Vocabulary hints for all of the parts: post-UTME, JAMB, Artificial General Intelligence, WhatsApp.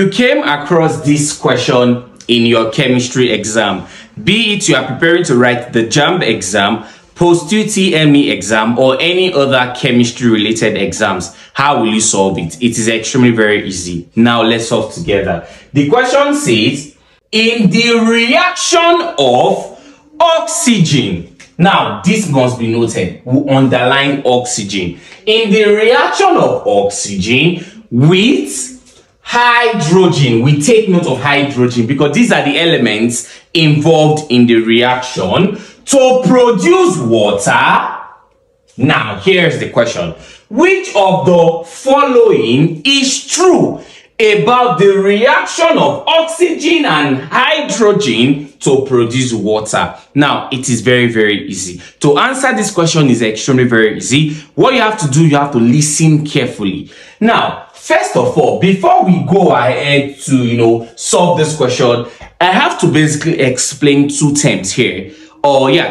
You came across this question in your chemistry exam, be it you are preparing to write the JAMB exam, post-UTME exam, or any other chemistry related exams. How will you solve it? It is extremely very easy. Now let's solve together. The question says, in the reaction of oxygen. Now this must be noted, we underline oxygen. In the reaction of oxygen with hydrogen, we take note of hydrogen because these are the elements involved in the reaction to produce water. Now, here's the question. Which of the following is true about the reaction of oxygen and hydrogen to produce water? Now, it is very, very easy. To answer this question is extremely very easy. What you have to do, you have to listen carefully. Now, first of all, before we go ahead to, solve this question, I have to basically explain two terms here.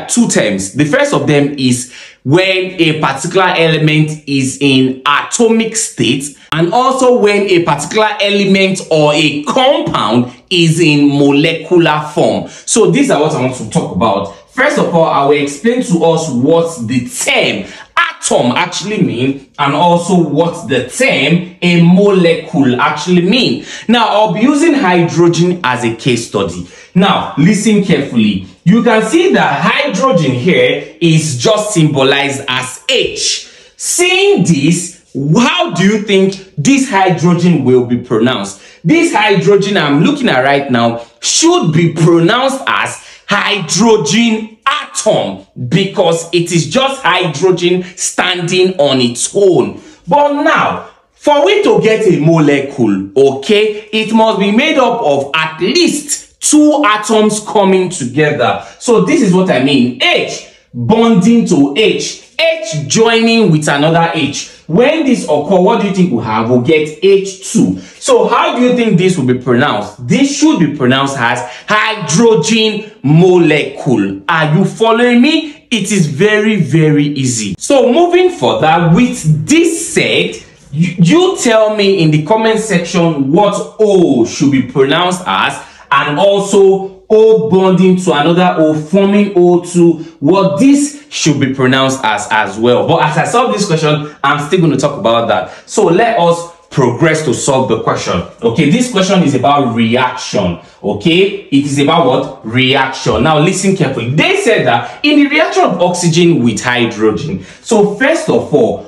Two terms. The first of them is when a particular element is in atomic state, and also when a particular element or a compound is in molecular form. So these are what I want to talk about. First of all, I will explain to us what the term atom actually mean, and also what the term a molecule actually mean. Now I'll be using hydrogen as a case study. Now listen carefully. You can see that hydrogen here is just symbolized as H. Seeing this, how do you think this hydrogen will be pronounced? This hydrogen I'm looking at right now should be pronounced as hydrogen atom because it is just hydrogen standing on its own. But now, for we to get a molecule, it must be made up of at least two atoms coming together. So this is what I mean. H bonding to H, H joining with another H. When this occurs, what do you think we'll have? We'll get H2. So how do you think this will be pronounced? This should be pronounced as hydrogen molecule. Are you following me? It is very, very easy. So moving further, with this said, you tell me in the comment section what O should be pronounced as, and also O bonding to another O forming O2, what this should be pronounced as well. But as I solve this question, I'm still going to talk about that. So let us progress to solve the question. This question is about reaction. It is about what? Reaction. Now listen carefully. They said that in the reaction of oxygen with hydrogen. So first of all,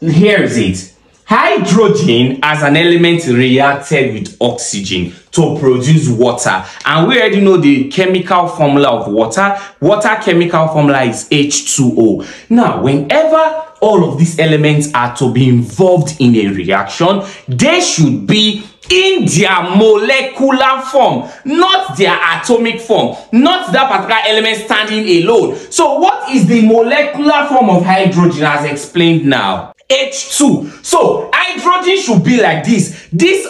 here is it. Hydrogen as an element reacted with oxygen to produce water, and we already know the chemical formula of water. Water chemical formula is H2O. Now whenever all of these elements are to be involved in a reaction, they should be in their molecular form, not their atomic form, not that particular element standing alone. So what is the molecular form of hydrogen as explained now? H2. So hydrogen should be like this. This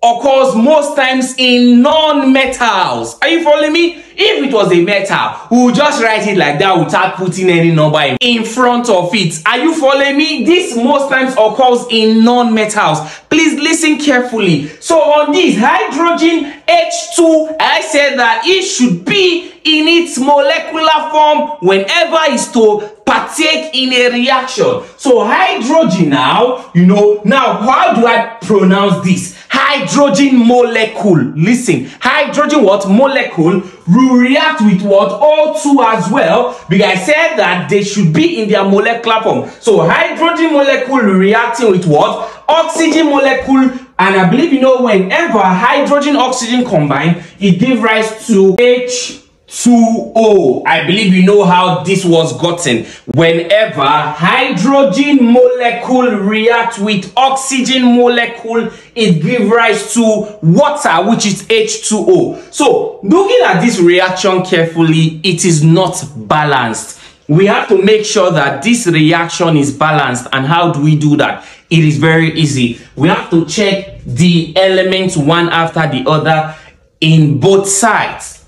occurs most times in non-metals. Are you following me? If it was a metal, we would just write it like that without putting any number in front of it. Are you following me? This most times occurs in non-metals. Please listen carefully. So on this hydrogen H2, I said that it should be in its molecular form whenever it's to partake in a reaction. So hydrogen now, how do I pronounce this? Hydrogen molecule. Listen, hydrogen what? Molecule will react with what? O2 as well, because I said that they should be in their molecular form. So hydrogen molecule reacting with what? Oxygen molecule. And I believe whenever hydrogen oxygen combine, it gives rise to H2O. I believe how this was gotten. Whenever hydrogen molecule reacts with oxygen molecule, it gives rise to water, which is H2O. So looking at this reaction carefully, it is not balanced. We have to make sure that this reaction is balanced. And how do we do that? It is very easy. We have to check the elements one after the other in both sides.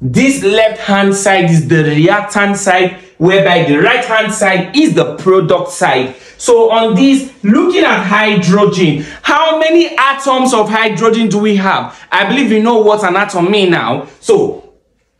This left hand side is the reactant side, whereby the right hand side is the product side. So on this, looking at hydrogen, how many atoms of hydrogen do we have? I believe you know what an atom means now. So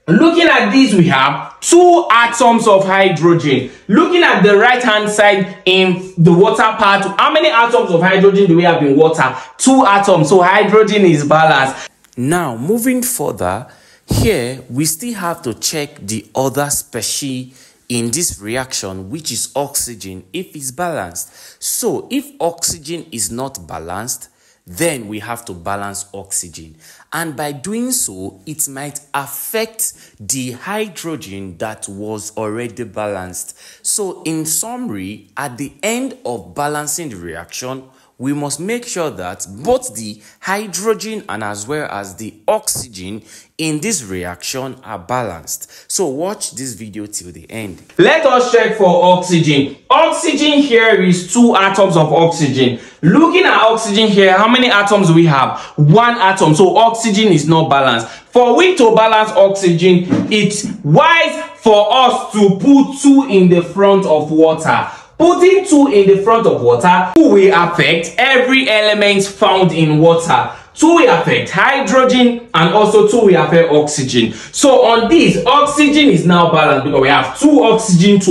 looking at this, we have two atoms of hydrogen. Looking at the right hand side in the water part, how many atoms of hydrogen do we have in water? Two atoms. So hydrogen is balanced. Now moving further, here we still have to check the other species in this reaction, which is oxygen, if it's balanced. So if oxygen is not balanced, then we have to balance oxygen, and by doing so it might affect the hydrogen that was already balanced. So in summary, at the end of balancing the reaction, we must make sure that both the hydrogen and as well as the oxygen in this reaction are balanced. So watch this video till the end. Let us check for oxygen. Oxygen here is two atoms of oxygen. Looking at oxygen here, how many atoms do we have? One atom. So oxygen is not balanced. For we to balance oxygen, it's wise for us to put two in the front of water. Putting two in the front of water will affect every element found in water. Two will affect hydrogen, and also two will affect oxygen. So on this, oxygen is now balanced because we have two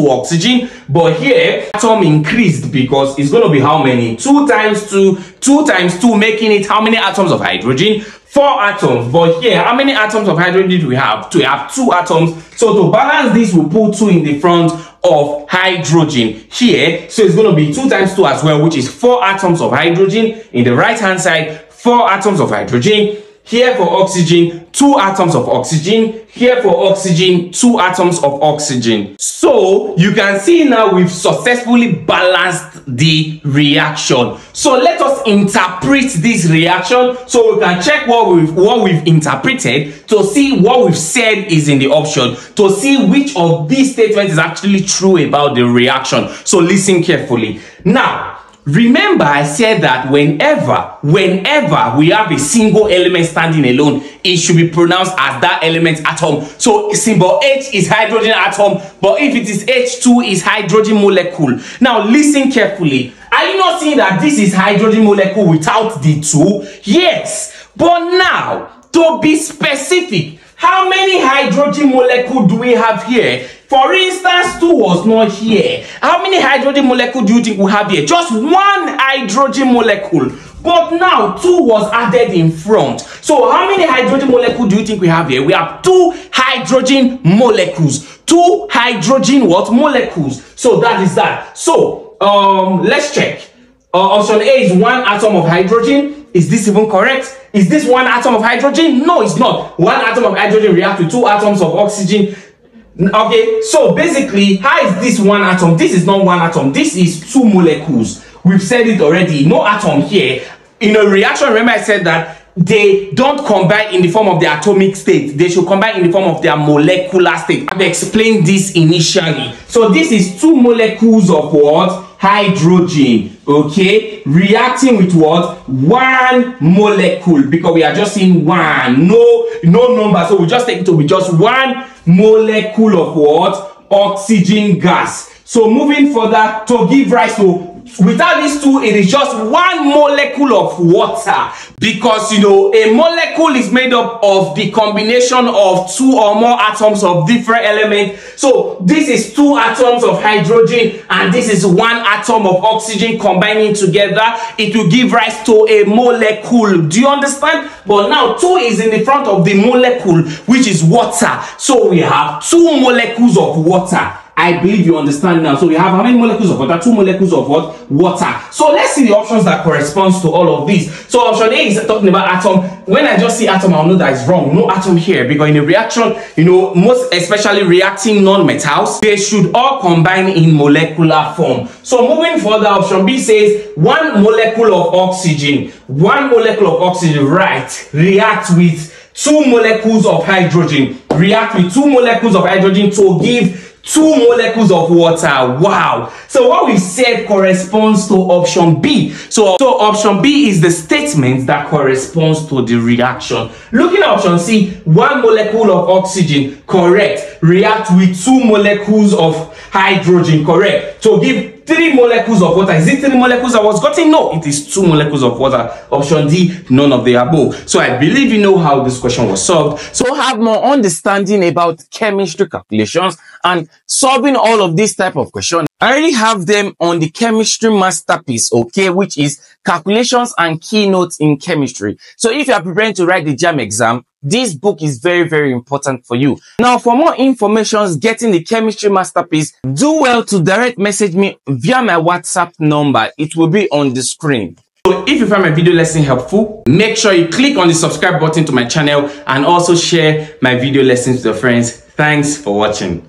oxygen, but here atom increased because it's going to be how many? 2 times 2, 2 times 2, making it how many atoms of hydrogen? 4 atoms. But here, how many atoms of hydrogen do we have? We have 2 atoms. So to balance this, we put 2 in the front of hydrogen here. So it's going to be 2 times 2 as well, which is 4 atoms of hydrogen. In the right hand side, 4 atoms of hydrogen. Here for oxygen, 2 atoms of oxygen. Here for oxygen, 2 atoms of oxygen. So you can see now we've successfully balanced the reaction. So let us interpret this reaction so we can check what we've interpreted to see what we've said is in the option, to see which of these statements is actually true about the reaction. So listen carefully. Now, remember, I said that whenever we have a single element standing alone, it should be pronounced as that element atom. So symbol H is hydrogen atom, but if it is H2, it's hydrogen molecule. Now listen carefully. Are you not seeing that this is hydrogen molecule without the 2? Yes. But now, to be specific, how many hydrogen molecules do we have here? For instance, 2 was not here. How many hydrogen molecules do you think we have here? Just 1 hydrogen molecule. But now 2 was added in front. So how many hydrogen molecules do you think we have here? We have 2 hydrogen molecules. 2 hydrogen what? Molecules. So that is that. So let's check. Option A is 1 atom of hydrogen. Is this even correct? Is this 1 atom of hydrogen? No, it's not. 1 atom of hydrogen reacts with 2 atoms of oxygen. Okay, so basically, how is this 1 atom? This is not 1 atom. This is 2 molecules. We've said it already. No atom here. In a reaction, remember I said that they don't combine in the form of their atomic state. They should combine in the form of their molecular state. I've explained this initially. So this is 2 molecules of what? Hydrogen, okay, reacting with what? 1 molecule, because we are just seeing 1, no number, so we just take it to be just 1 molecule of what? Oxygen gas. So moving further, to give rise to, without these 2, it is just 1 molecule of water, because you know a molecule is made up of the combination of 2 or more atoms of different elements. So this is 2 atoms of hydrogen and this is 1 atom of oxygen combining together. It will give rise to a molecule. Do you understand? But now 2 is in the front of the molecule, which is water. So we have 2 molecules of water. I believe you understand now. So we have how many molecules of water? 2 molecules of what? Water. So let's see the options that corresponds to all of these. So option A is talking about atom. When I just see atom, I'll know that it's wrong. No atom here, because in a reaction, you know, most especially reacting non-metals, they should all combine in molecular form. So moving further, option B says 1 molecule of oxygen. 1 molecule of oxygen, right, reacts with 2 molecules of hydrogen. React with 2 molecules of hydrogen to give 2 molecules of water. Wow. So what we said corresponds to option B. So option B is the statement that corresponds to the reaction. Looking at option C, 1 molecule of oxygen, correct. React with 2 molecules of hydrogen, correct. To give 3 molecules of water. Is it 3 molecules I was getting? No, it is 2 molecules of water. Option D, none of the above. So I believe you know how this question was solved. So have more understanding about chemistry calculations and solving all of these type of questions. I already have them on the chemistry masterpiece, okay, which is calculations and keynotes in chemistry. So if you are preparing to write the JAMB exam, this book is very, very important for you. Now, for more information getting the chemistry masterpiece, do well to direct message me via my WhatsApp number. It will be on the screen. So if you find my video lesson helpful, make sure you click on the subscribe button to my channel and also share my video lessons with your friends. Thanks for watching.